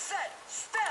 set, step.